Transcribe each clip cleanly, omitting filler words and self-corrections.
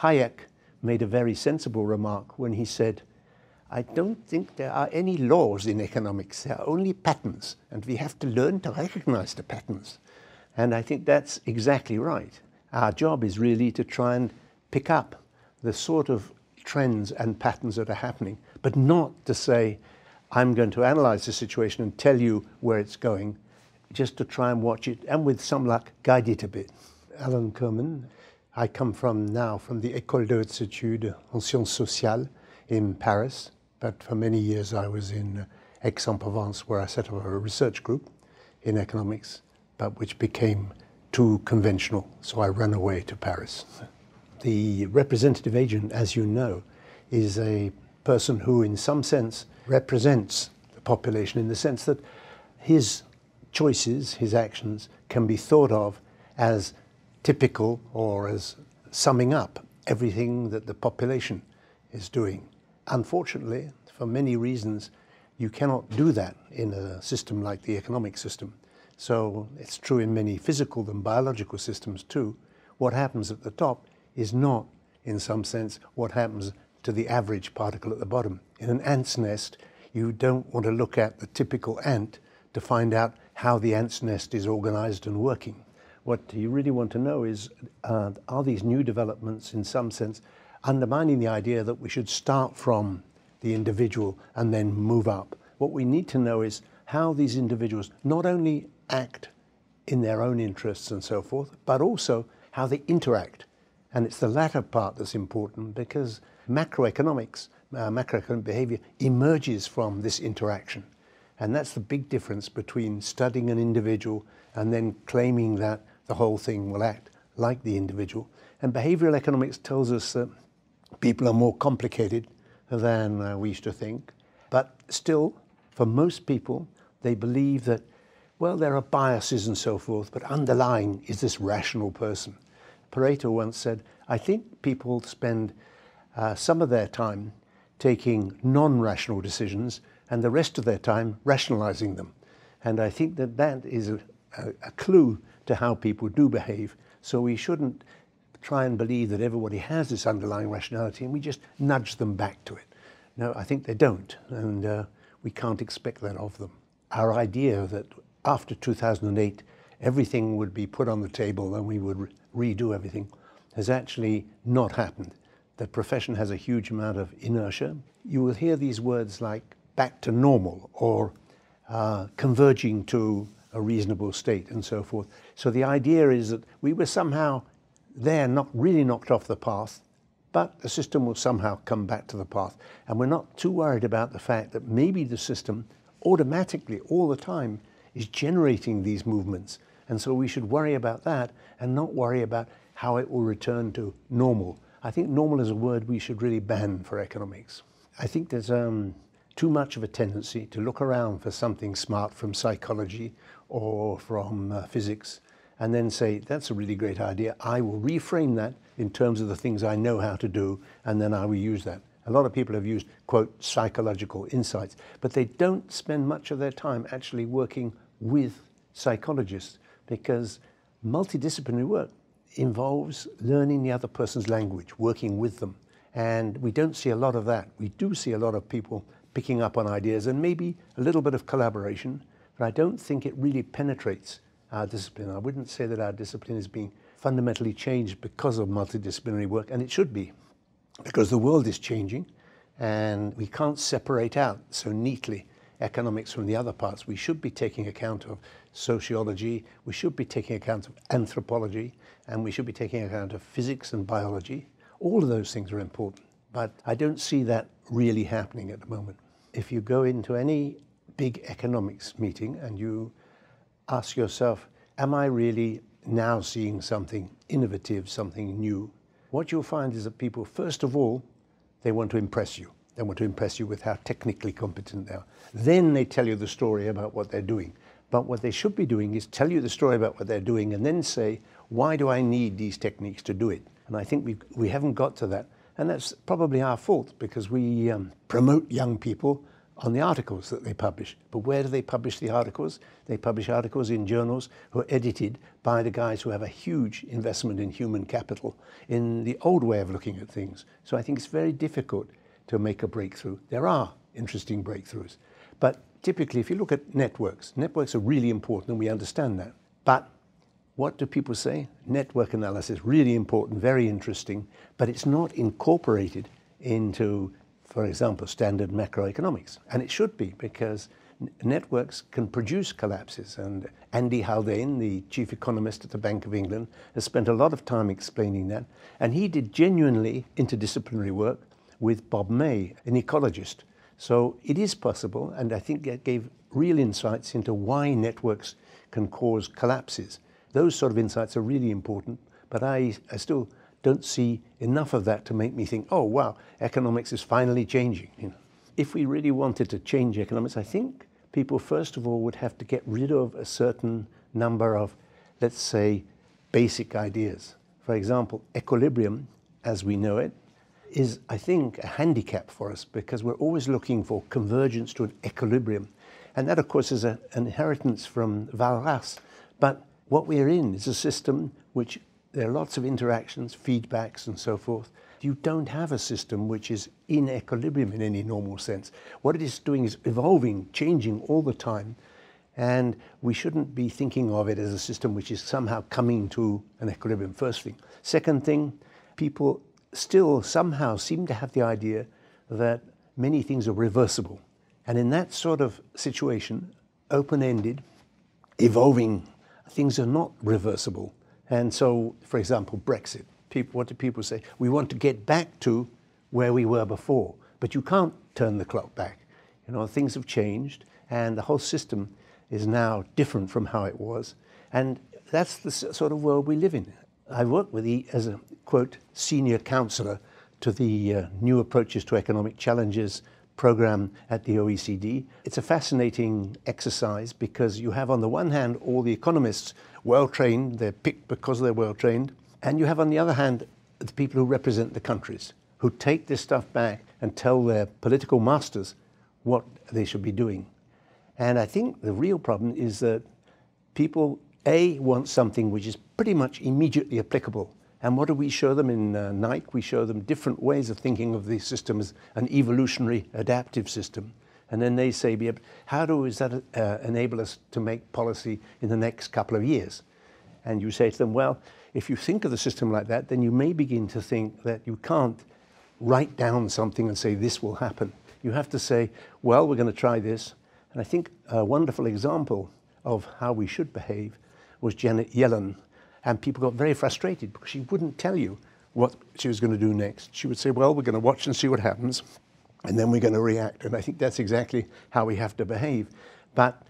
Hayek made a very sensible remark when he said, I don't think there are any laws in economics, there are only patterns, and we have to learn to recognize the patterns. And I think that's exactly right. Our job is really to try and pick up the sort of trends and patterns that are happening, but not to say, I'm going to analyze the situation and tell you where it's going, just to try and watch it, and with some luck, guide it a bit. Alan Kirman. I come from the Ecole des Hautes Etudes en Sciences Sociales in Paris, but for many years I was in Aix-en-Provence, where I set up a research group in economics, but which became too conventional, so I ran away to Paris. The representative agent, as you know, is a person who in some sense represents the population in the sense that his choices, his actions, can be thought of as typical or as summing up everything that the population is doing. Unfortunately, for many reasons, you cannot do that in a system like the economic system. So it's true in many physical and biological systems too. What happens at the top is not, in some sense, what happens to the average particle at the bottom. In an ant's nest, you don't want to look at the typical ant to find out how the ant's nest is organized and working. What you really want to know is, are these new developments in some sense undermining the idea that we should start from the individual and then move up? What we need to know is how these individuals not only act in their own interests and so forth, but also how they interact. And it's the latter part that's important, because macroeconomics, macroeconomic behavior emerges from this interaction. And that's the big difference between studying an individual and then claiming that the whole thing will act like the individual. And behavioral economics tells us that people are more complicated than we used to think. But still, for most people, they believe that, well, there are biases and so forth, but underlying is this rational person. Pareto once said, I think people spend some of their time taking non-rational decisions and the rest of their time rationalizing them. And I think that that is a clue to how people do behave. So we shouldn't try and believe that everybody has this underlying rationality and we just nudge them back to it. No, I think they don't, and we can't expect that of them. Our idea that after 2008 everything would be put on the table and we would redo everything has actually not happened. The profession has a huge amount of inertia. You will hear these words like back to normal or converging to a reasonable state and so forth. So the idea is that we were somehow there, not really knocked off the path, but the system will somehow come back to the path. And we're not too worried about the fact that maybe the system automatically all the time is generating these movements. And so we should worry about that and not worry about how it will return to normal. I think normal is a word we should really ban for economics. I think there's too much of a tendency to look around for something smart from psychology or from physics and then say, that's a really great idea. I will reframe that in terms of the things I know how to do, and then I will use that. A lot of people have used, quote, psychological insights, but they don't spend much of their time actually working with psychologists, because multidisciplinary work involves learning the other person's language, working with them. And we don't see a lot of that. We do see a lot of people picking up on ideas and maybe a little bit of collaboration, but I don't think it really penetrates our discipline. I wouldn't say that our discipline is being fundamentally changed because of multidisciplinary work, and it should be, because the world is changing and we can't separate out so neatly economics from the other parts. We should be taking account of sociology, we should be taking account of anthropology, and we should be taking account of physics and biology. All of those things are important, but I don't see that really happening at the moment. If you go into any big economics meeting and you ask yourself, am I really now seeing something innovative, something new? What you'll find is that people, first of all, they want to impress you. They want to impress you with how technically competent they are. Then they tell you the story about what they're doing. But what they should be doing is tell you the story about what they're doing and then say, why do I need these techniques to do it? And I think we haven't got to that. And that's probably our fault, because we promote young people on the articles that they publish. But where do they publish the articles? They publish articles in journals who are edited by the guys who have a huge investment in human capital in the old way of looking at things. So I think it's very difficult to make a breakthrough. There are interesting breakthroughs. But typically, if you look at networks, networks are really important and we understand that. But what do people say? Network analysis, really important, very interesting, but it's not incorporated into, for example, standard macroeconomics. And it should be, because networks can produce collapses. And Andy Haldane, the chief economist at the Bank of England, has spent a lot of time explaining that. And he did genuinely interdisciplinary work with Bob May, an ecologist. So it is possible, and I think that gave real insights into why networks can cause collapses. Those sort of insights are really important, but I still don't see enough of that to make me think, oh, wow, economics is finally changing. You know? If we really wanted to change economics, I think people, first of all, would have to get rid of a certain number of, let's say, basic ideas. For example, equilibrium, as we know it, is, I think, a handicap for us, because we're always looking for convergence to an equilibrium. And that, of course, is an inheritance from Valras. But what we're in is a system which there are lots of interactions, feedbacks, and so forth. You don't have a system which is in equilibrium in any normal sense. What it is doing is evolving, changing all the time. And we shouldn't be thinking of it as a system which is somehow coming to an equilibrium, first thing. Second thing, people still somehow seem to have the idea that many things are reversible. And in that sort of situation, open-ended, evolving, things are not reversible. And so, for example, Brexit. What do people say? We want to get back to where we were before, but you can't turn the clock back. You know, things have changed, and the whole system is now different from how it was. And that's the sort of world we live in. I worked with he as a, quote, senior counselor to the New Approaches to Economic Challenges program at the OECD. It's a fascinating exercise because you have, on the one hand, all the economists well-trained, they're picked because they're well-trained, and you have, on the other hand, the people who represent the countries, who take this stuff back and tell their political masters what they should be doing. And I think the real problem is that people, A, want something which is pretty much immediately applicable. And what do we show them in Nike? We show them different ways of thinking of the system as an evolutionary adaptive system. And then they say, how does that enable us to make policy in the next couple of years? And you say to them, well, if you think of the system like that, then you may begin to think that you can't write down something and say this will happen. You have to say, well, we're going to try this. And I think a wonderful example of how we should behave was Janet Yellen. And people got very frustrated because she wouldn't tell you what she was going to do next. She would say, well, we're going to watch and see what happens, and then we're going to react. And I think that's exactly how we have to behave. But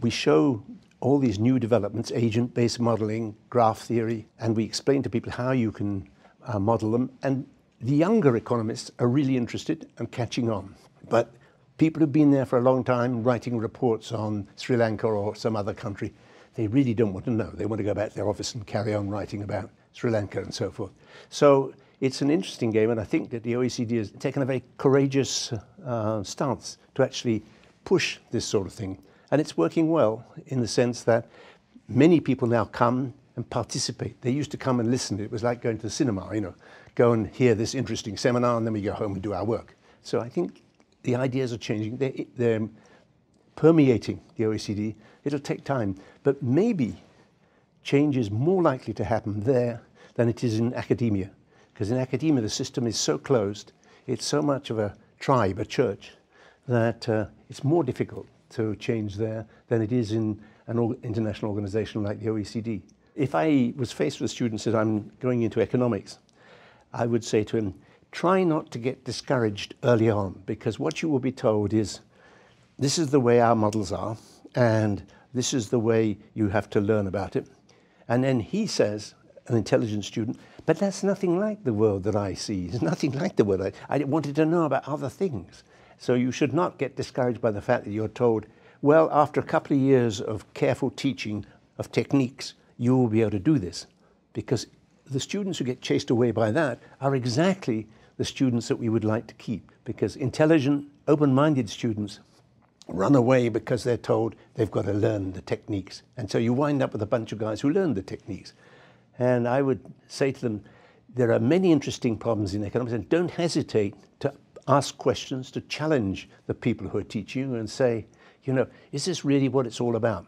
we show all these new developments, agent-based modeling, graph theory, and we explain to people how you can model them. And the younger economists are really interested and catching on. But people who've been there for a long time writing reports on Sri Lanka or some other country, they really don't want to know. They want to go back to their office and carry on writing about Sri Lanka and so forth. So it's an interesting game, and I think that the OECD has taken a very courageous stance to actually push this sort of thing. And it's working well in the sense that many people now come and participate. They used to come and listen. It was like going to the cinema, you know, go and hear this interesting seminar, and then we go home and do our work. So I think the ideas are changing. They're permeating the OECD. It'll take time, but maybe change is more likely to happen there than it is in academia, because in academia the system is so closed, it's so much of a tribe, a church, that it's more difficult to change there than it is in an international organization like the OECD. If I was faced with students that I'm going into economics, I would say to him, try not to get discouraged early on, because what you will be told is, this is the way our models are, and this is the way you have to learn about it. And then he says, an intelligent student, but that's nothing like the world that I see. It's nothing like the world I wanted to know about other things. So you should not get discouraged by the fact that you're told, well, after a couple of years of careful teaching of techniques, you will be able to do this. Because the students who get chased away by that are exactly the students that we would like to keep, because intelligent, open-minded students run away because they're told they've got to learn the techniques. And so you wind up with a bunch of guys who learn the techniques. And I would say to them, there are many interesting problems in economics, and don't hesitate to ask questions, to challenge the people who are teaching you and say, you know, is this really what it's all about?